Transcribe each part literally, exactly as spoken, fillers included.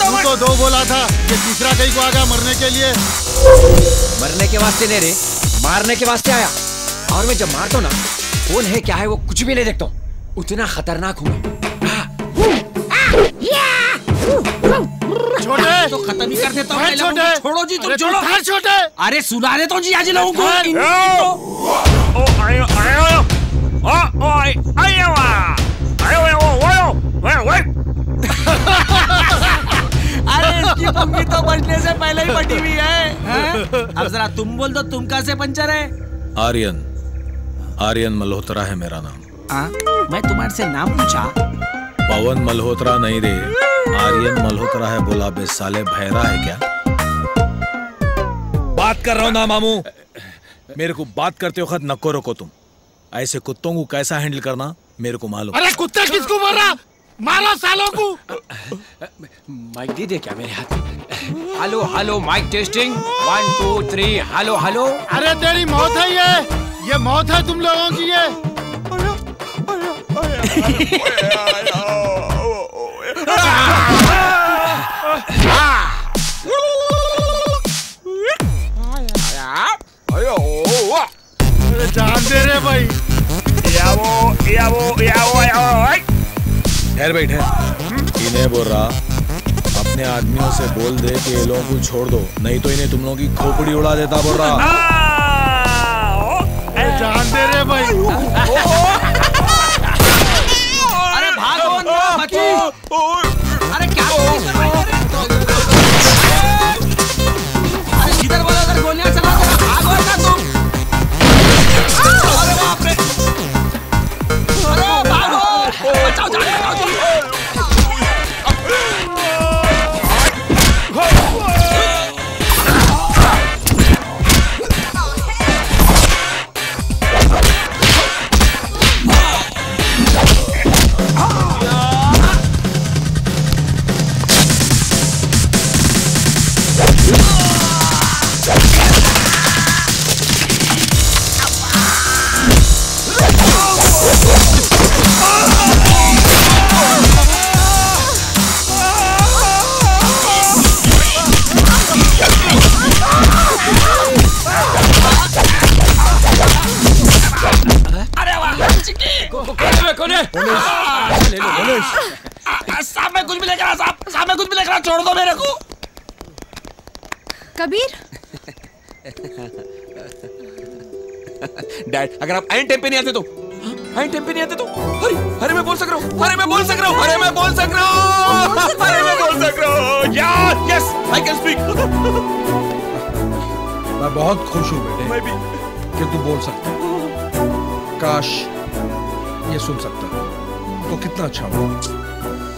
तो मर... तो दो बोला था, ये तीसरा कहीं को आ गया मरने के लिए। मरने के वास्ते नहीं रे, मारने के वास्ते आया। और मैं जब मारता हूँ ना, कौन है क्या है वो कुछ भी नहीं देखता हूँ, उतना खतरनाक हूँ। छोटे तो खत्म ही कर देता हूँ। छोटे छोड़ो जी, तुम छोड़ो। छोटे अरे सुना दे तो जी आज लोगों को। अरे इसकी पंगी तो बचने से पहले ही बटी हुई है, है? अब जरा तुम बोल दो, तुम कैसे पंचर है? आर्यन, आर्यन मल्होत्रा है मेरा नाम। आ? मैं तुम्हारे से नाम पूछा? पवन मल्होत्रा नहीं रे, आर्यन मल्होत्रा है। बोला बे साले, भैरा है क्या? बात कर रहा हूँ ना मामू, मेरे को बात करते वक्त नको रोको तुम। ऐसे कुत्तों को कैसा हैंडल करना मेरे को मालूम। अरे कुत्ता किसको मार रहा? मारो सालों को। माइक दे दे क्या मेरे हाथ? Hello hello, mic testing, one two three. Hello hello. अरे तेरी मौत है, ये ये मौत है तुम लोगों की। ये जान दे रे भाई। या वो या वो या वो या वो ठहर बैठे। इन्हें बोल रहा, अपने आदमियों से बोल दे कि ये लोगों को छोड़ दो, नहीं तो इन्हें तुम लोगों की खोपड़ी उड़ा देता। बोल रहा जान दे रे भाई। अरे भागो बच्ची, अरे क्या इधर बोलो, उधर गोलियां चला दो। भागो ना तुम। अरे बाप रे, अरे भागो, बचाओ जान। साहब मैं कुछ भी लेकर आया, साहब साहब मैं कुछ भी लेकर आया, छोड़ दो मेरे को। कबीर डैड, अगर आप एंड टाइम पे नहीं आते तो एंड टाइम पे नहीं आते तो अरे अरे मैं बोल सक रहा हूँ, अरे मैं बोल सक रहा हूँ, अरे मैं बोल सक रहा हूँ, अरे मैं बोल सक रहा हूँ। Yes yes I can speak. मैं बहुत खुश हूँ बेटे, मैं भी, कि तू बोल सकता है। काश ये सुन सकता है तो कितना अच्छा होगा।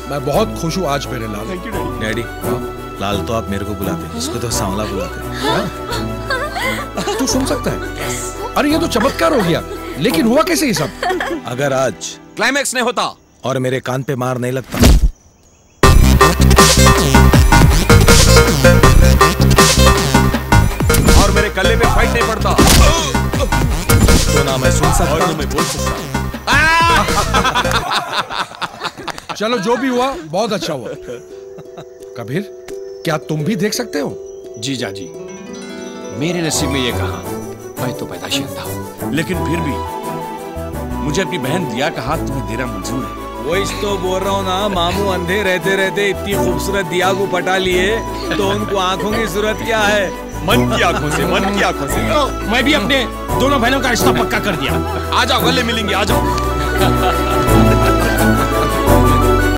मैं बहुत खुश हूँ आज मेरे लाल। Thank you daddy. लाल तो आप मेरे को बुलाते, इसको तो सांवला बुलाते। तू सुन सकता है? अरे ये तो चमत्कार हो गया, लेकिन हुआ कैसे ये सब? अगर आज क्लाइमेक्स नहीं होता और मेरे कान पे मार नहीं लगता, और मेरे कल्ले पे फाइट नहीं पड़ता, तो ना मैं सुन सकता और ना मैं बोल सकता। चलो जो भी हुआ बहुत अच्छा हुआ। कबीर, क्या तुम भी देख सकते हो? जी जाजी, मेरे नसीब में ये कहा, मैं तो पैदाशिंदा हूँ, लेकिन फिर भी मुझे अपनी बहन दिया का हाथ तुम्हें देना मंजूर है। वो इस तो बोल रहा हूँ ना मामू, अंधे रहते रहते इतनी खूबसूरत दिया को पटा लिए, तो उनको आंखों की जरूरत क्या है? मन की आंखों से, मन की आंखों से। मैं भी अपने दोनों बहनों का रिश्ता पक्का कर दिया। आ जाओ, गले मिलेंगे, आ जाओ।